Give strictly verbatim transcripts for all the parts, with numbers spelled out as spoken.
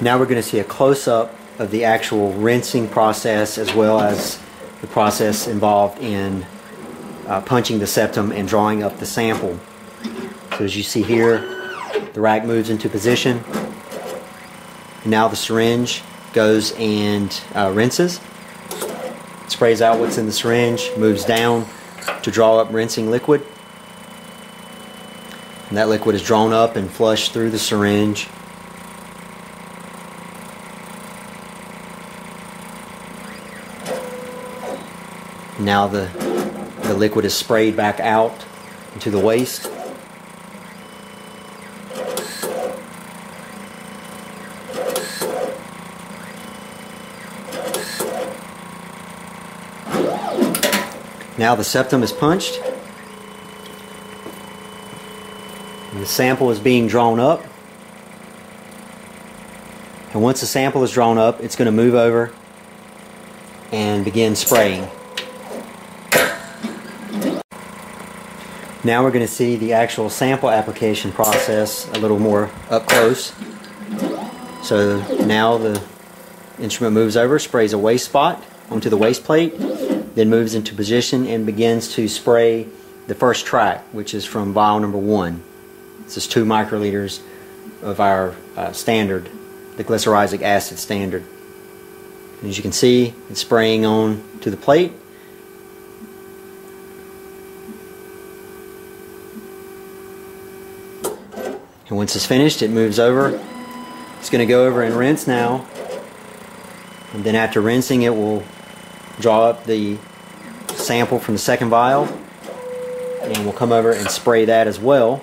Now we're going to see a close-up of the actual rinsing process, as well as the process involved in uh, punching the septum and drawing up the sample. So as you see here, the rack moves into position. Now the syringe goes and uh, rinses. Sprays out what's in the syringe, moves down to draw up rinsing liquid. And that liquid is drawn up and flushed through the syringe. Now the, the liquid is sprayed back out into the waste. Now the septum is punched. And the sample is being drawn up. And once the sample is drawn up, it's going to move over and begin spraying. Now we're going to see the actual sample application process a little more up close. So now the instrument moves over, sprays a waste spot onto the waste plate, then moves into position and begins to spray the first track, which is from vial number one. This is two microliters of our uh, standard, the glycyrrhizic acid standard. And as you can see, it's spraying on to the plate. And once it's finished, it moves over. It's going to go over and rinse now. And then after rinsing, it will draw up the sample from the second vial. And we'll come over and spray that as well.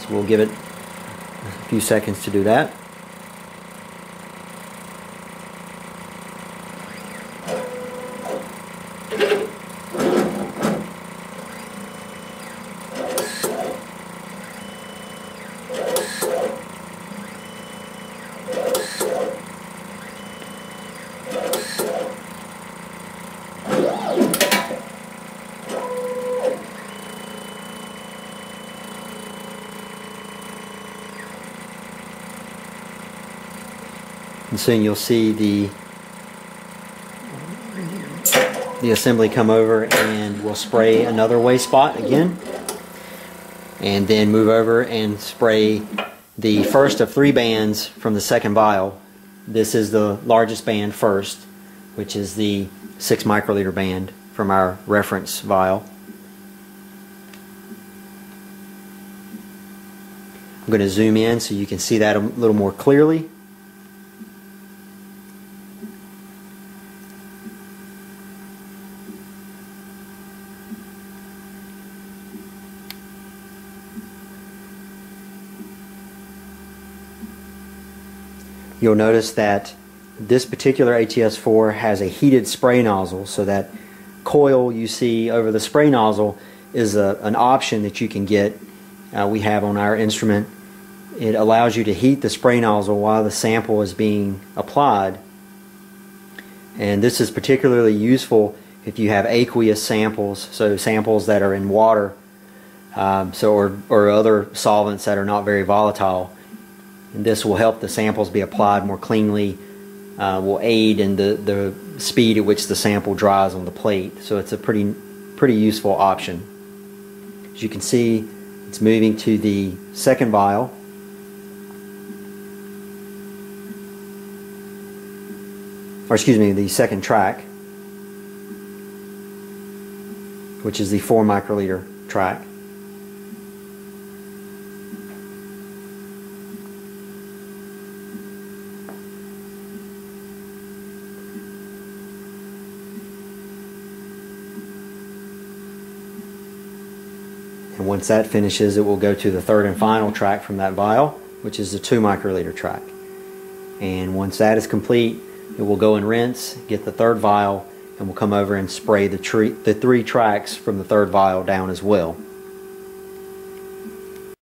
So we'll give it a few seconds to do that. And soon you'll see the the assembly come over, and we'll spray another waste spot again, and then move over and spray the first of three bands from the second vial. This is the largest band first, which is the six microliter band from our reference vial. I'm going to zoom in so you can see that a little more clearly. You'll notice that this particular A T S four has a heated spray nozzle, so that coil you see over the spray nozzle is a, an option that you can get. Uh, we have on our instrument. It allows you to heat the spray nozzle while the sample is being applied, and this is particularly useful if you have aqueous samples, so samples that are in water, um, so or, or other solvents that are not very volatile. And this will help the samples be applied more cleanly, uh, will aid in the, the speed at which the sample dries on the plate. So it's a pretty, pretty useful option. As you can see, it's moving to the second vial. Or excuse me, the second track, which is the four microliter track. And once that finishes, it will go to the third and final track from that vial, which is the two microliter track. And once that is complete, it will go and rinse, get the third vial, and we'll come over and spray the, the three tracks from the third vial down as well.